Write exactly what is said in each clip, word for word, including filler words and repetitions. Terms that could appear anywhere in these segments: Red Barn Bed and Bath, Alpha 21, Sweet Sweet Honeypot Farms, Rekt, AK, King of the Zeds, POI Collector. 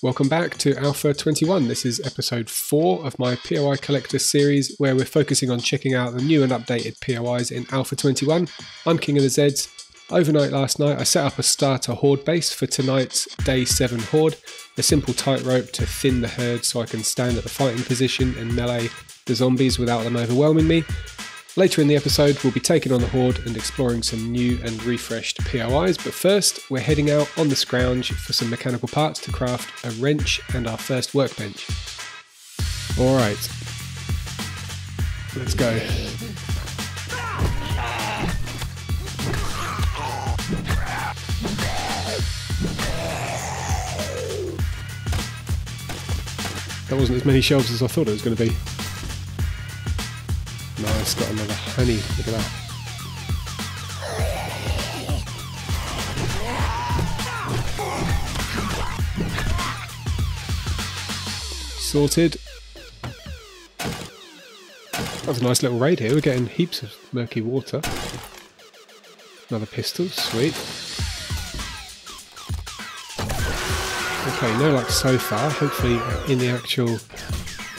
Welcome back to Alpha twenty-one. This is episode four of my P O I Collector series where we're focusing on checking out the new and updated P O Is in Alpha twenty-one. I'm King of the Zeds. Overnight last night I set up a starter horde base for tonight's day seven horde, a simple tightrope to thin the herd so I can stand at the fighting position and melee the zombies without them overwhelming me. Later in the episode we'll be taking on the horde and exploring some new and refreshed P O Is, but first we're heading out on the scrounge for some mechanical parts to craft a wrench and our first workbench. Alright, let's go. That wasn't as many shelves as I thought it was going to be. Nice, got another honey, look at that. Sorted. That was a nice little raid here, we're getting heaps of murky water. Another pistol, sweet. Okay, no luck so far, hopefully in the actual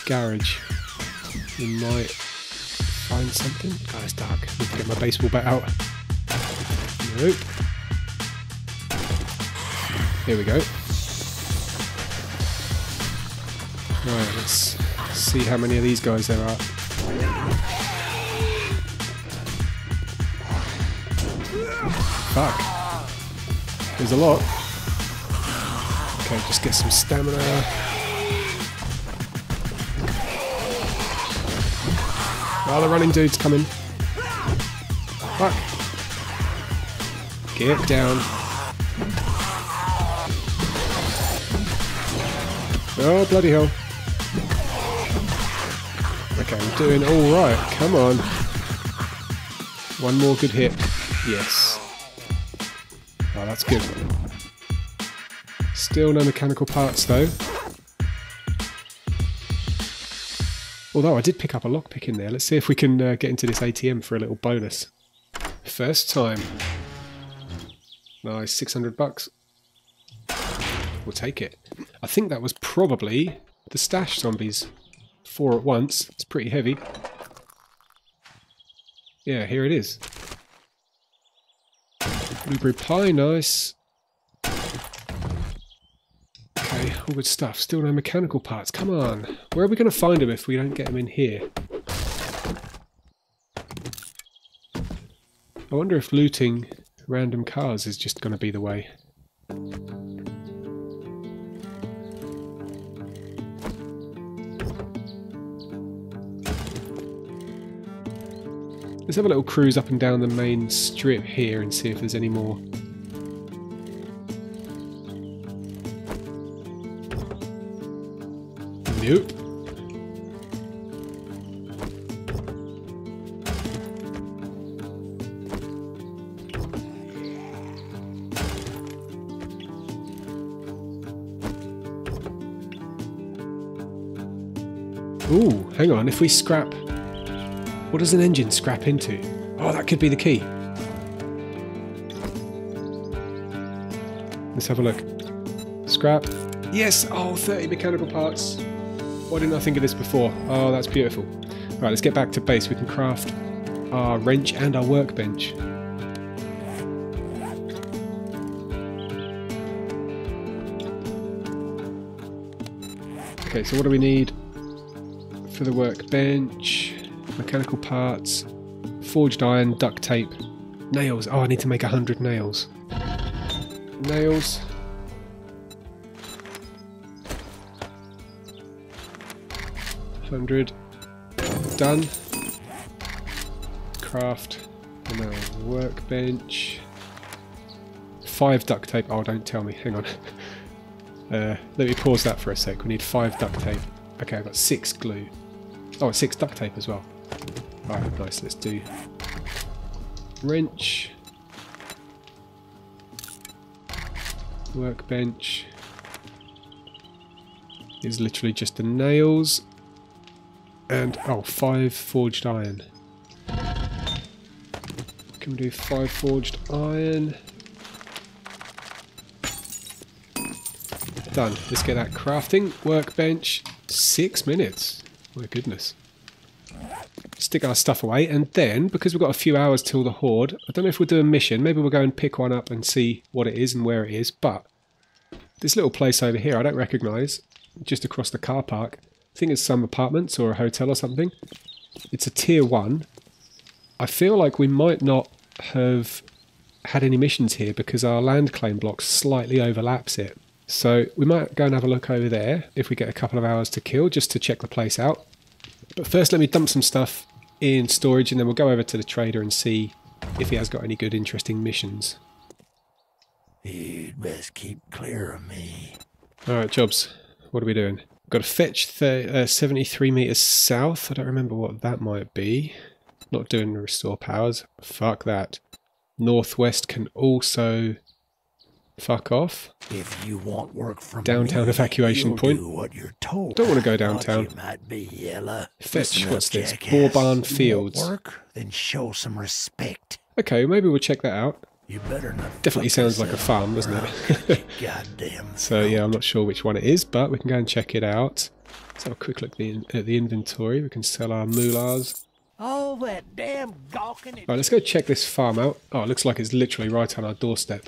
garage we might find something. Oh, it's dark. I need to get my baseball bat out. Nope. Here we go. Right, let's see how many of these guys there are. Fuck. There's a lot. Okay, just get some stamina. Oh, the running dude's coming. Fuck. Get down. Oh, bloody hell. Okay, I'm doing alright. Come on. One more good hit. Yes. Oh, that's good. Still no mechanical parts, though. Although I did pick up a lockpick in there. Let's see if we can uh, get into this A T M for a little bonus. First time. Nice, six hundred bucks. We'll take it. I think that was probably the stash zombies. Four at once. It's pretty heavy. Yeah, here it is. Blueberry pie, nice. All good stuff. Still no mechanical parts. Come on. Where are we going to find them if we don't get them in here? I wonder if looting random cars is just going to be the way. Let's have a little cruise up and down the main strip here and see if there's any more. Nope. Ooh, hang on, if we scrap... What does an engine scrap into? Oh, that could be the key. Let's have a look. Scrap. Yes! Oh, thirty mechanical parts. Why didn't I think of this before? Oh, that's beautiful. Right, let's get back to base. We can craft our wrench and our workbench. Okay, so what do we need for the workbench? Mechanical parts, forged iron, duct tape, nails. Oh, I need to make a hundred nails. Nails. one hundred. Done. Craft. And our workbench. Five duct tape. Oh, don't tell me. Hang on. Uh, let me pause that for a sec. We need five duct tape. Okay, I've got six glue. Oh, six duct tape as well. Alright, nice. Let's do wrench. Workbench. Is literally just the nails. And, oh, five forged iron. Can we do five forged iron? done. Let's get that crafting workbench. Six minutes. My goodness. Stick our stuff away, and then, because we've got a few hours till the horde, I don't know if we'll do a mission. Maybe we'll go and pick one up and see what it is and where it is, but this little place over here I don't recognise, just across the car park. I think it's some apartments or a hotel or something. It's a tier one. I feel like we might not have had any missions here because our land claim block slightly overlaps it. So we might go and have a look over there if we get a couple of hours to kill, just to check the place out. But first let me dump some stuff in storage and then we'll go over to the trader and see if he has got any good interesting missions. You'd best keep clear of me. Alright, Jobs, what are we doing? We've got to fetch uh, seventy-three metres south. I don't remember what that might be. Not doing restore powers. Fuck that. Northwest can also fuck off. If you want work from downtown me, evacuation point. Do what you're told. Don't want to go downtown. You might be yellow. Fetch, what's up, this? Jackass. Bourbon Fields. Work, then show some respect. Okay, maybe we'll check that out. You better not. Definitely sounds like a farm, doesn't it? Goddamn. So yeah, I'm not sure which one it is, but we can go and check it out. Let's have a quick look at the, at the inventory. We can sell our moolahs. All that damn gawking. Right, let's go check this farm out. Oh, it looks like it's literally right on our doorstep.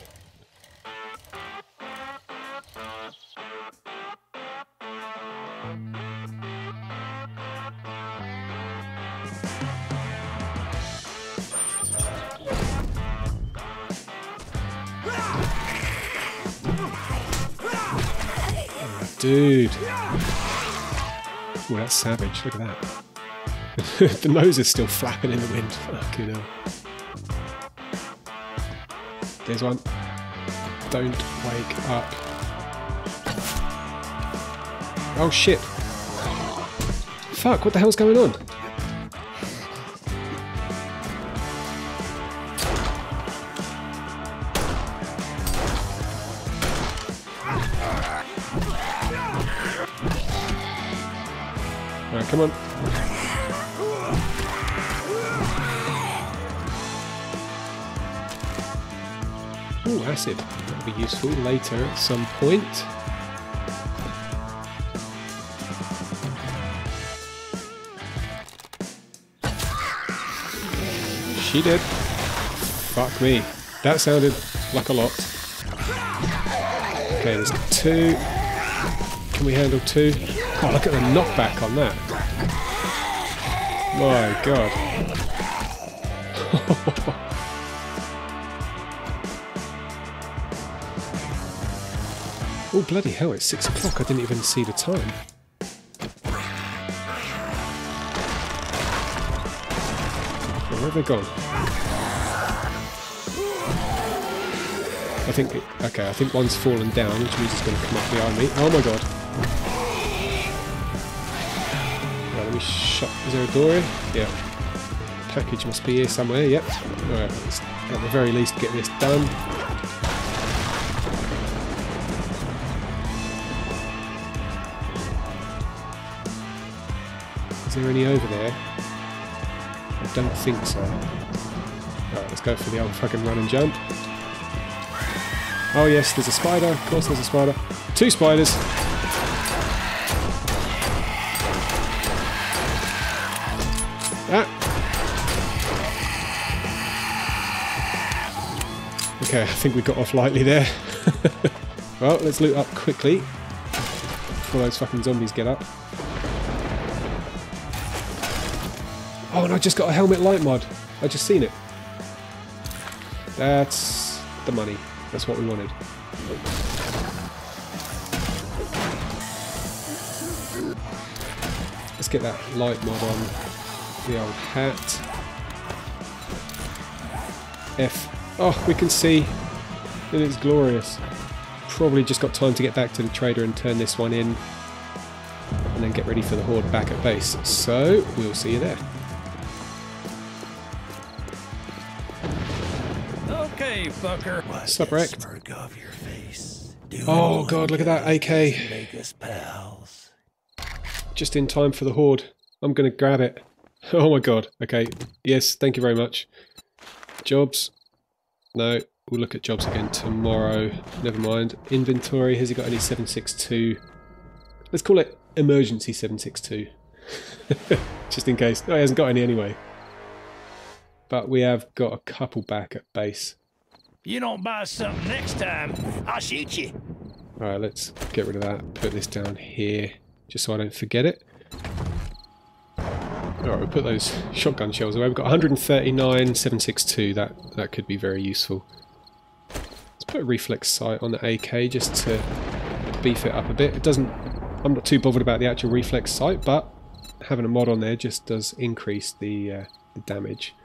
Dude. Oh, that's savage. Look at that. The nose is still flapping in the wind. Fucking hell. There's one. Don't wake up. Oh shit. Fuck, what the hell's going on? Alright, come on. Ooh, acid. That'll be useful later at some point. She did. Fuck me. That sounded like a lot. Okay, there's two. Can we handle two? Oh, look at the knockback on that. My God. Oh, bloody hell, it's six o'clock. I didn't even see the time. Where have they gone? I think... Okay, I think one's fallen down, which means it's going to come up behind me. Oh, my God. Right, let me shut... Is there a door in? Yeah. Package must be here somewhere, yep. Alright, let's at the very least get this done. Is there any over there? I don't think so. Alright, let's go for the old fucking run and jump. Oh yes, there's a spider. Of course there's a spider. Two spiders! Ah! Okay, I think we got off lightly there. Well, let's loot up quickly before those fucking zombies get up. Oh, and I just got a helmet light mod. I just seen it. That's the money. That's what we wanted. Let's get that light mod on the old hat. F. Oh, we can see that it's glorious. Probably just got time to get back to the trader and turn this one in. And then get ready for the horde back at base. So, we'll see you there. Fucker. Sup, Rekt? Off your face. Oh god, look at that A K. Make us pals. Just in time for the horde. I'm gonna grab it. Oh my god. Okay. Yes, thank you very much. Jobs. No. We'll look at jobs again tomorrow. Never mind. Inventory. Has he got any seven six two? Let's call it emergency seven six two. Just in case. No, he hasn't got any anyway. But we have got a couple back at base. You don't buy something next time, I'll shoot you. Alright, let's get rid of that. Put this down here, just so I don't forget it. Alright, we'll put those shotgun shells away. We've got one thirty-nine seven sixty-two. That, that could be very useful. Let's put a reflex sight on the A K just to beef it up a bit. It doesn't... I'm not too bothered about the actual reflex sight, but having a mod on there just does increase the, uh, the damage.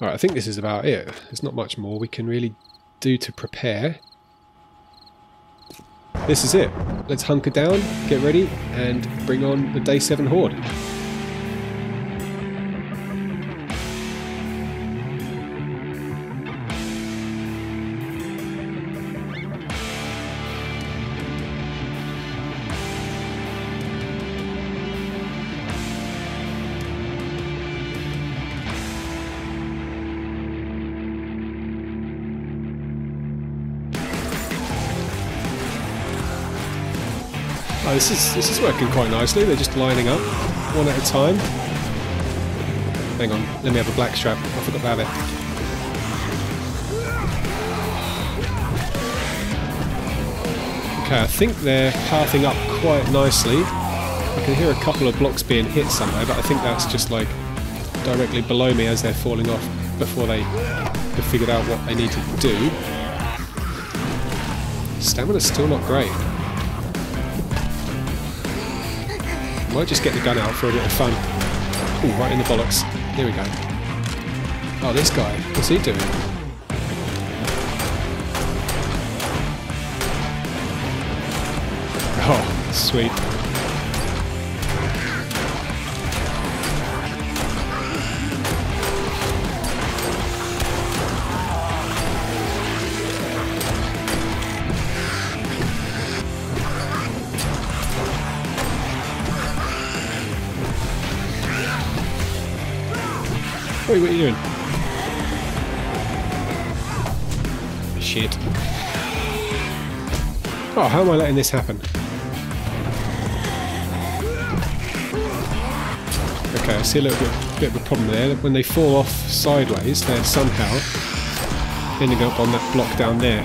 Alright, I think this is about it. There's not much more we can really do to prepare. This is it. Let's hunker down, get ready, and bring on the Day seven Horde. This is this is working quite nicely. They're just lining up one at a time. Hang on, let me have a black strap. I forgot to have it. Okay, I think they're pathing up quite nicely. I can hear a couple of blocks being hit somewhere, but I think that's just like directly below me as they're falling off before they have figured out what they need to do. Stamina's still not great. Might just get the gun out for a bit of fun. Ooh, right in the bollocks. Here we go. Oh, this guy. What's he doing? Oh, sweet. What are you doing? Shit. Oh, how am I letting this happen? Okay, I see a little bit, bit of a problem there. When they fall off sideways, they're somehow ending up on that block down there.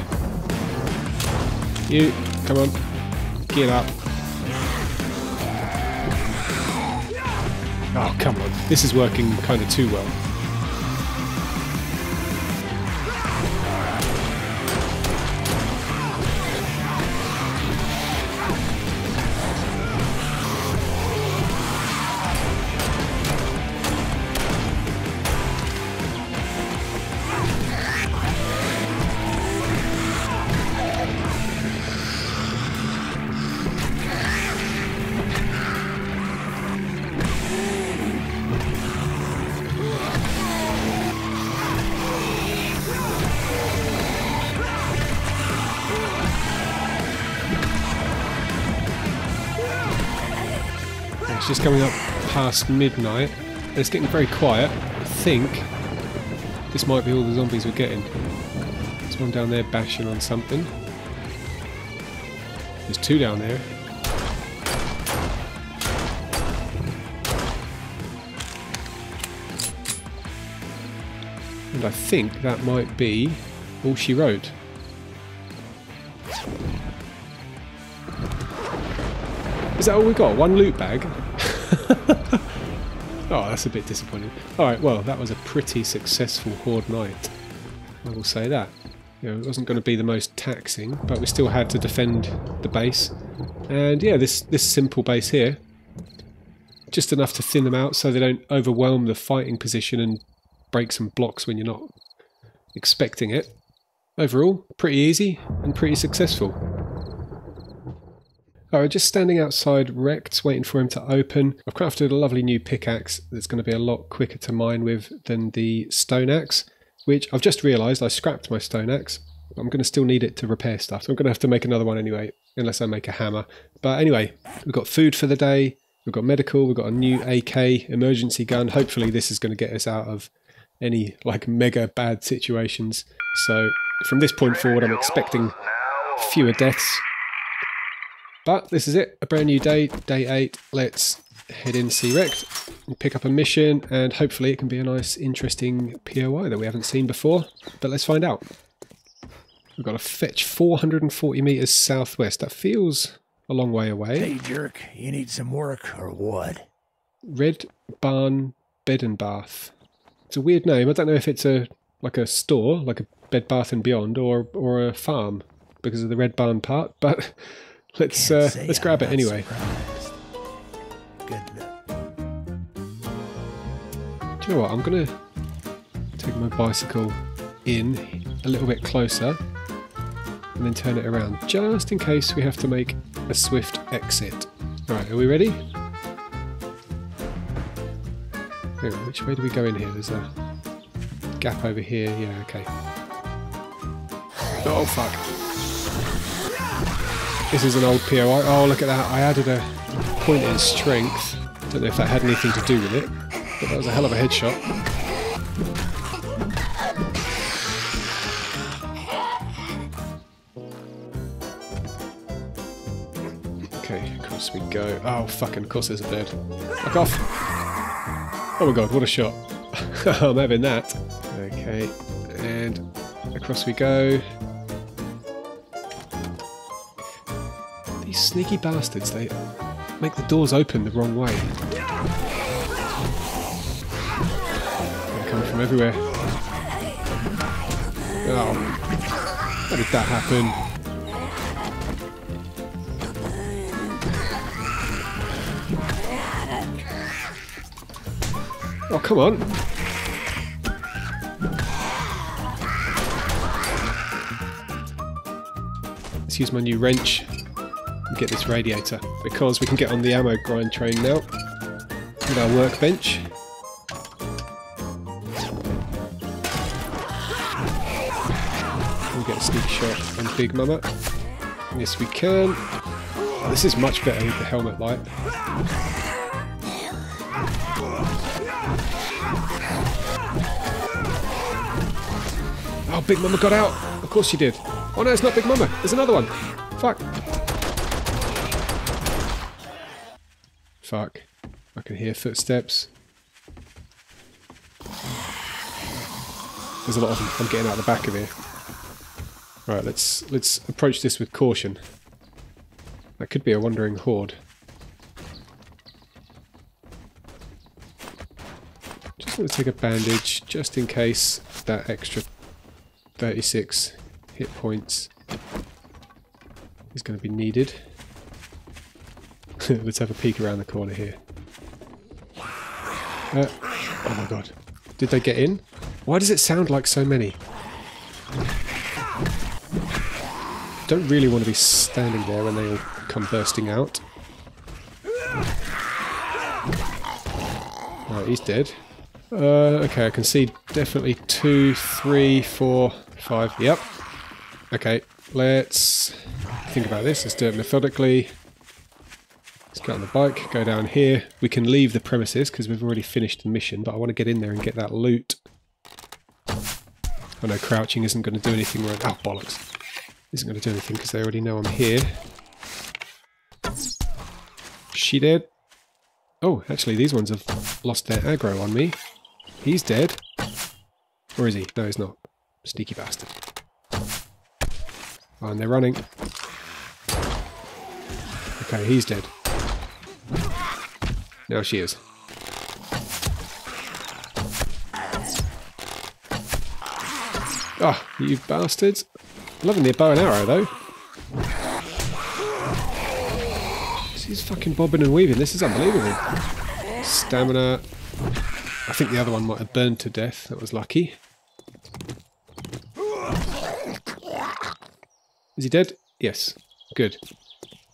You, come on. Get up. Oh, come on. This is working kind of too well. Just coming up past midnight, and it's getting very quiet. I think this might be all the zombies we're getting. There's one down there bashing on something. There's two down there. And I think that might be all she wrote. Is that all we got? One loot bag? Oh, that's a bit disappointing. Alright, well, that was a pretty successful Horde night. I will say that. You know, it wasn't going to be the most taxing, but we still had to defend the base. And yeah, this, this simple base here, just enough to thin them out so they don't overwhelm the fighting position and break some blocks when you're not expecting it. Overall, pretty easy and pretty successful. Alright, just standing outside Rekt's, waiting for him to open. I've crafted a lovely new pickaxe that's going to be a lot quicker to mine with than the stone axe, which I've just realised I scrapped my stone axe. I'm going to still need it to repair stuff, so I'm going to have to make another one anyway, unless I make a hammer. But anyway, we've got food for the day, we've got medical, we've got a new A K emergency gun. Hopefully this is going to get us out of any like mega bad situations. So from this point forward I'm expecting fewer deaths. But this is it, a brand new day, day eight. Let's head in, see Rekt, and pick up a mission, and hopefully it can be a nice, interesting P O I that we haven't seen before. But let's find out. We've got to fetch four hundred forty meters southwest. That feels a long way away. Hey, jerk, you need some work or what? Red Barn Bed and Bath. It's a weird name. I don't know if it's a like a store, like a Bed Bath and Beyond, or or a farm because of the Red Barn part. But let's uh, let's grab it anyway. Surprised. Good luck. Do you know what? I'm gonna take my bicycle in a little bit closer and then turn it around just in case we have to make a swift exit. All right, are we ready? Hang on, which way do we go in here? There's a gap over here. Yeah, okay. Oh, fuck. This is an old P O I. Oh, look at that. I added a point in strength. Don't know if that had anything to do with it, but that was a hell of a headshot. Okay, across we go. Oh, fucking, of course there's a bed. Fuck off. Oh my god, what a shot. I'm having that. Okay, and across we go. These sneaky bastards, they make the doors open the wrong way. They're coming from everywhere. Oh, how did that happen? Oh, come on. Let's use my new wrench and get this radiator, because we can get on the ammo grind train now with our workbench. We'll get a sneak shot on Big Mama. Yes, we can. Oh, this is much better with the helmet light. Oh, Big Mama got out! Of course she did. Oh no, it's not Big Mama. There's another one. Fuck. Fuck. I can hear footsteps. There's a lot of them. I'm getting out the back of here. Alright, let's let's approach this with caution. That could be a wandering horde. Just want to take a bandage just in case that extra thirty-six hit points is going to be needed. Let's have a peek around the corner here. Uh, oh my god. Did they get in? Why does it sound like so many? Don't really want to be standing there when they all come bursting out. Right, he's dead. Uh, okay, I can see definitely two, three, four, five. Yep. Okay, let's think about this. Let's do it methodically. Let's get on the bike, go down here. We can leave the premises because we've already finished the mission, but I want to get in there and get that loot. I know crouching isn't going to do anything right. Oh, bollocks. Isn't going to do anything because they already know I'm here. She dead. Oh, actually, these ones have lost their aggro on me. He's dead. Or is he? No, he's not. Sneaky bastard. Oh, and they're running. Okay, he's dead. Now she is. Ah, oh, you bastards. Loving their bow and arrow, though. She's fucking bobbing and weaving. This is unbelievable. Stamina. I think the other one might have burned to death. That was lucky. Is he dead? Yes. Good.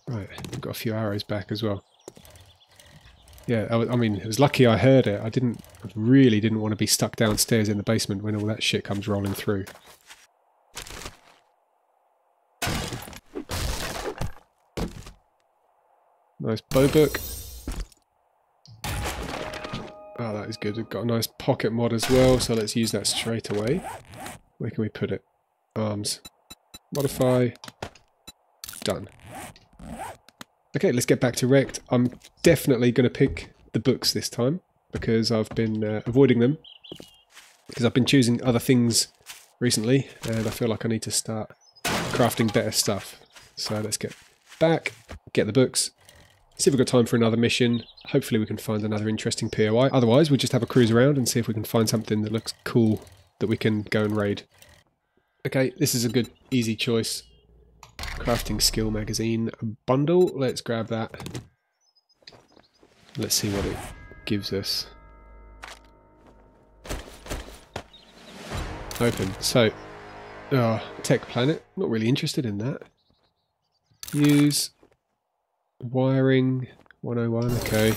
Right. I've got a few arrows back as well. Yeah, I, I mean, it was lucky I heard it. I didn't, I really didn't want to be stuck downstairs in the basement when all that shit comes rolling through. Nice bow book. Oh, that is good. We've got a nice pocket mod as well, so let's use that straight away. Where can we put it? arms. Modify. Done. Okay, let's get back to Rekt. I'm definitely going to pick the books this time because I've been uh, avoiding them because I've been choosing other things recently and I feel like I need to start crafting better stuff. So let's get back, get the books, see if we've got time for another mission. Hopefully we can find another interesting P O I. Otherwise, we'll just have a cruise around and see if we can find something that looks cool that we can go and raid. Okay, this is a good, easy choice. Crafting skill magazine bundle. Let's grab that. Let's see what it gives us. Open. So, oh, Tech Planet. Not really interested in that. Use wiring one oh one. Okay.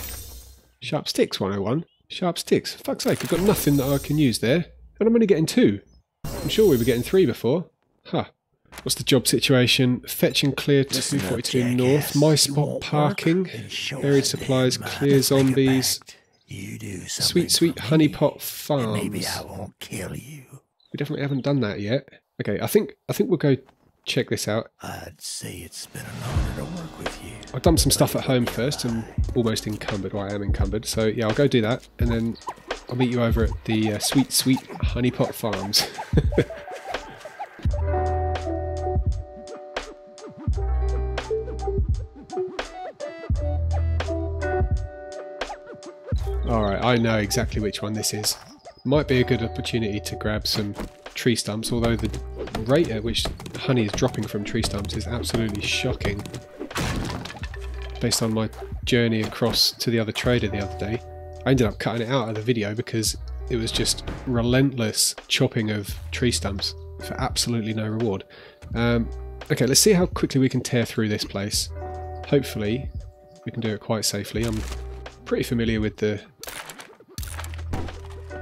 Sharp sticks one oh one. Sharp sticks. Fuck's sake, I've got nothing that I can use there. And I'm only getting two. I'm sure we were getting three before. Huh. What's the job situation? Fetch and clear two forty-two north. My spot parking. Buried supplies. Clear zombies. Sweet Sweet Honeypot Farms. Maybe I won't kill you. We definitely haven't done that yet. Okay, I think I think we'll go check this out. I'd say it's been an honor to work with you. I've done some stuff at home first. I'm almost encumbered. Well, I am encumbered. So yeah, I'll go do that, and then I'll meet you over at the uh, Sweet Sweet Honeypot Farms. Alright, I know exactly which one this is. Might be a good opportunity to grab some tree stumps, although the rate at which honey is dropping from tree stumps is absolutely shocking. Based on my journey across to the other trader the other day, I ended up cutting it out of the video because it was just relentless chopping of tree stumps for absolutely no reward. Um, okay, let's see how quickly we can tear through this place. Hopefully, we can do it quite safely. I'm pretty familiar with the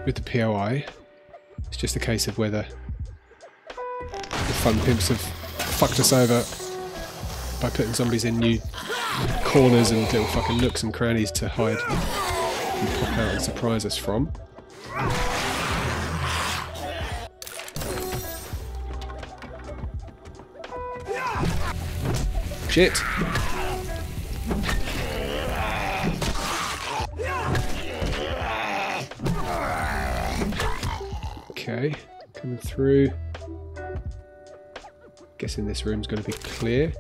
with the P O I. It's just a case of whether the fun pimps have fucked us over by putting zombies in new corners and little fucking nooks and crannies to hide and pop out and surprise us from. Shit! Okay, coming through. Guessing this room's going to be clear.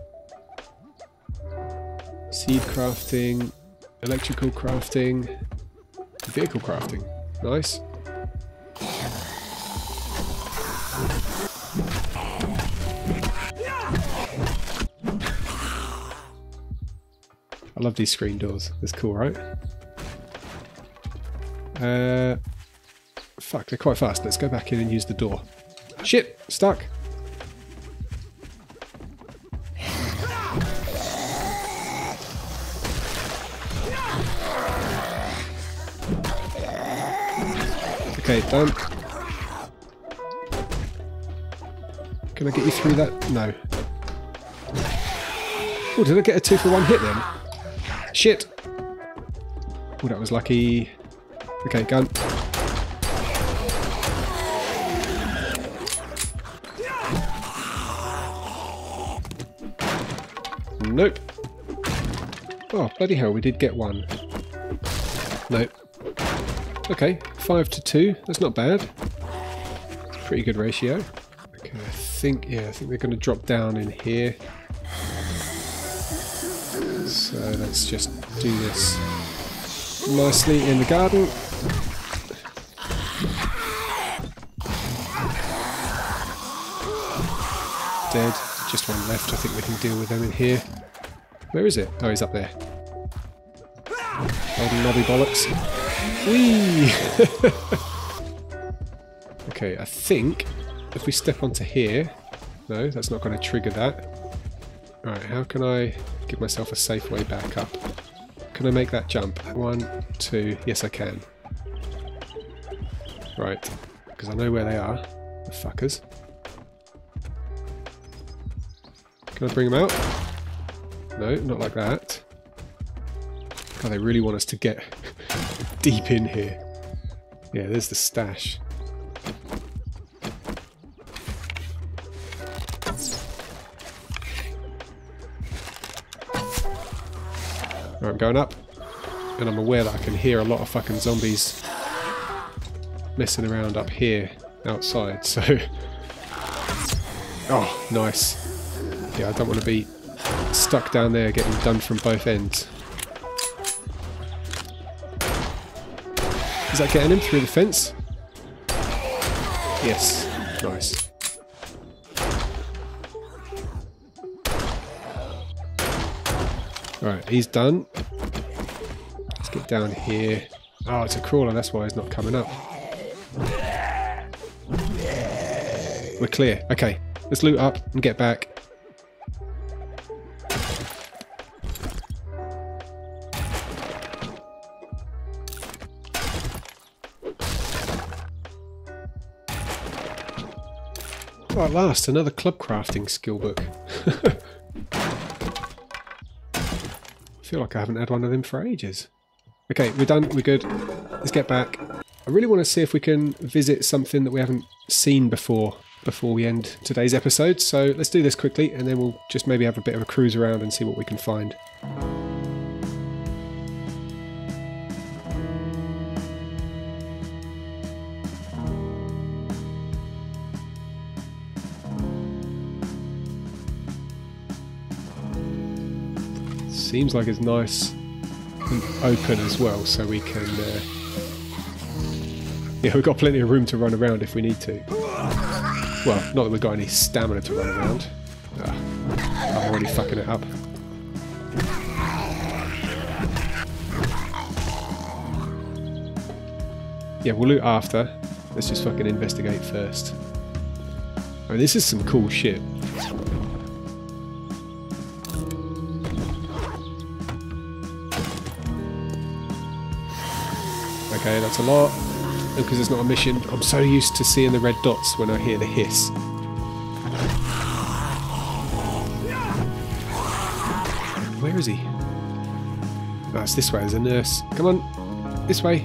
Seed crafting, electrical crafting, vehicle crafting. Nice. I love these screen doors. That's cool, right? Uh... Fuck, they're quite fast. Let's go back in and use the door. Shit! Stuck! Okay, done. Can I get you through that? No. Oh, did I get a two for one hit then? Shit! Oh, that was lucky. Okay, gun. Nope. Oh, bloody hell, we did get one. Nope. Okay, five to two. That's not bad. Pretty good ratio. Okay, I think, yeah, I think they're going to drop down in here. So let's just do this nicely in the garden. Dead. Just one left. I think we can deal with them in here. Where is it? Oh, he's up there. Old knobby bollocks. Whee! Okay, I think if we step onto here... No, that's not going to trigger that. Alright, how can I give myself a safe way back up? Can I make that jump? One, two... Yes, I can. Right. Because I know where they are. The fuckers. Can I bring them out? No, not like that. God, they really want us to get deep in here. Yeah, there's the stash. Right, I'm going up. And I'm aware that I can hear a lot of fucking zombies messing around up here outside, so... Oh, nice. Yeah, I don't want to be stuck down there getting done from both ends. Is that getting him through the fence? Yes. Nice. Alright, he's done. Let's get down here. Oh, it's a crawler, that's why he's not coming up. We're clear. Okay, let's loot up and get back. Oh, at last, another club crafting skill book. I feel like I haven't had one of them for ages. Okay, we're done, we're good. Let's get back. I really want to see if we can visit something that we haven't seen before, before we end today's episode. So let's do this quickly and then we'll just maybe have a bit of a cruise around and see what we can find. Seems like it's nice and open as well, so we can... Uh... Yeah, we've got plenty of room to run around if we need to. Well, not that we've got any stamina to run around. Ah, I'm already fucking it up. Yeah, we'll loot after. Let's just fucking investigate first. I mean, this is some cool shit. Okay, that's a lot. And because it's not a mission, I'm so used to seeing the red dots when I hear the hiss. Where is he? Oh, it's this way. There's a nurse. Come on. This way.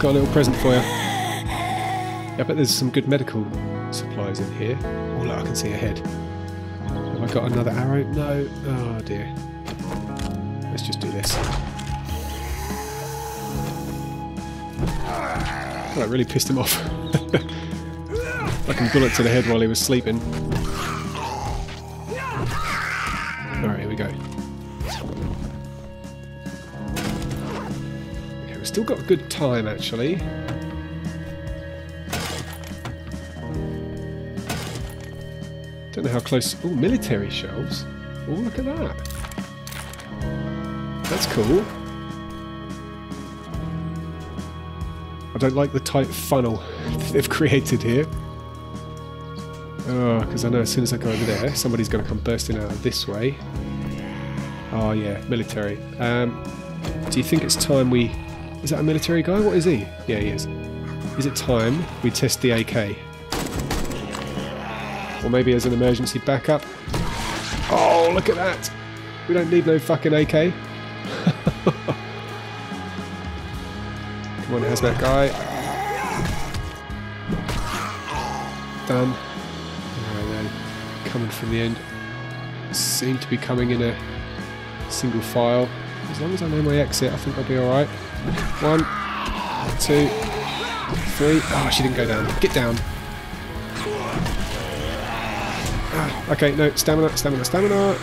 Got a little present for you. Yeah, I bet there's some good medical supplies in here. Oh, look, I can see a head. Have I got another arrow? No. Oh, dear. Let's just do this. Oh, that really pissed him off. Fucking bullet to the head while he was sleeping. Alright, here we go. Okay, we've still got a good time actually. Don't know how close... Oh, military shelves. Oh, look at that. That's cool. I don't like the tight funnel that they've created here. Oh, because I know as soon as I go over there, somebody's going to come bursting out of this way. Oh yeah, military. Um, do you think it's time we... Is that a military guy? What is he? Yeah, he is. Is it time we test the A K? Or maybe as an emergency backup? Oh, look at that! We don't need no fucking A K. One has that guy. Done. Alright then. Coming from the end. Seem to be coming in a single file. As long as I know my exit, I think I'll be alright. One, two, three. Oh, she didn't go down. Get down. Ah, okay, no. Stamina, stamina, stamina.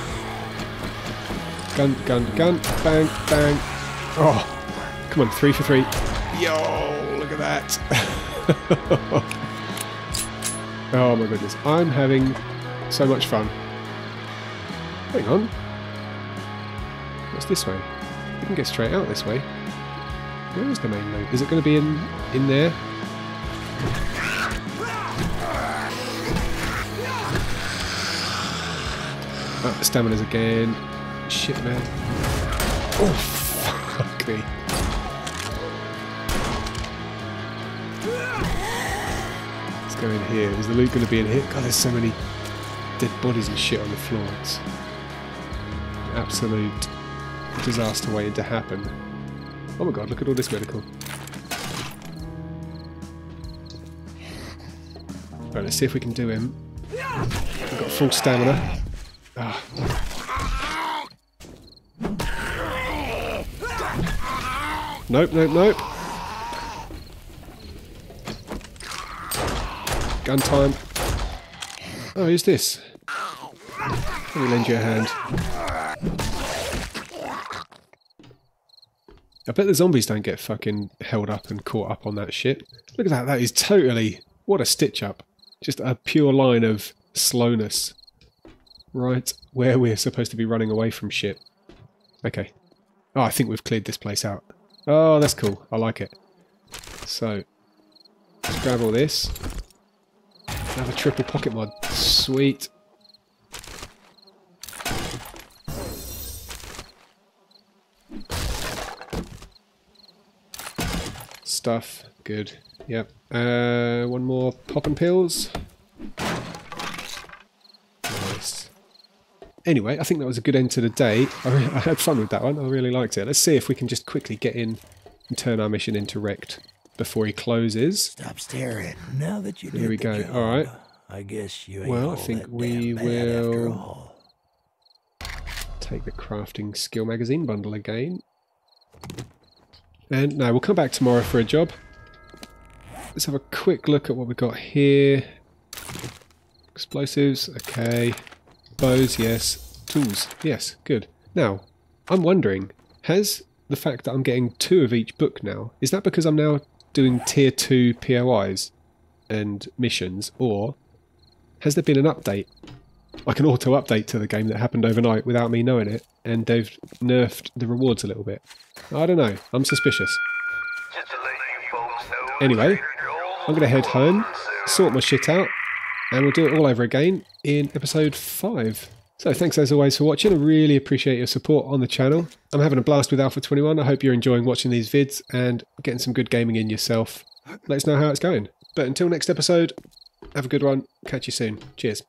Gun, gun, gun. Bang, bang. Oh, come on. Three for three. Yo, look at that. Oh my goodness, I'm having so much fun. Hang on. What's this way? We can get straight out this way. Where is the main loop? Is it going to be in, in there? Oh, stamina's again. Shit, man. Oh, fuck me. Go in here. Is the loot going to be in here? God, there's so many dead bodies and shit on the floor. It's an absolute disaster waiting to happen. Oh my god, look at all this medical. Right, let's see if we can do him. I've got full stamina. Ah. Nope, nope, nope. Gun time. Oh, who's this? Let me lend you a hand. I bet the zombies don't get fucking held up and caught up on that shit. Look at that, that is totally... What a stitch up. Just a pure line of slowness. Right where we're supposed to be running away from shit. Okay. Oh, I think we've cleared this place out. Oh, that's cool. I like it. So, let's grab all this. Another triple pocket mod. Sweet. Stuff. Good. Yep. Uh, one more poppin' pills. Nice. Anyway, I think that was a good end to the day. I, I had fun with that one. I really liked it. Let's see if we can just quickly get in and turn our mission into Rekt before he closes. Stop staring. Now that you Here we the go. Job, all right. I guess you ain't Well, I think we will take the crafting skill magazine bundle again. And no, we'll come back tomorrow for a job. Let's have a quick look at what we've got here. Explosives, okay. Bows, yes. Tools, yes, good. Now, I'm wondering, has the fact that I'm getting two of each book now, is that because I'm now doing tier two P O Is and missions, or has there been an update? Like an auto-update to the game that happened overnight without me knowing it, and they've nerfed the rewards a little bit. I don't know, I'm suspicious. Anyway, I'm going to head home, sort my shit out, and we'll do it all over again in episode five. So thanks as always for watching. I really appreciate your support on the channel. I'm having a blast with Alpha twenty-one. I hope you're enjoying watching these vids and getting some good gaming in yourself. Let us know how it's going. But until next episode, have a good one. Catch you soon. Cheers.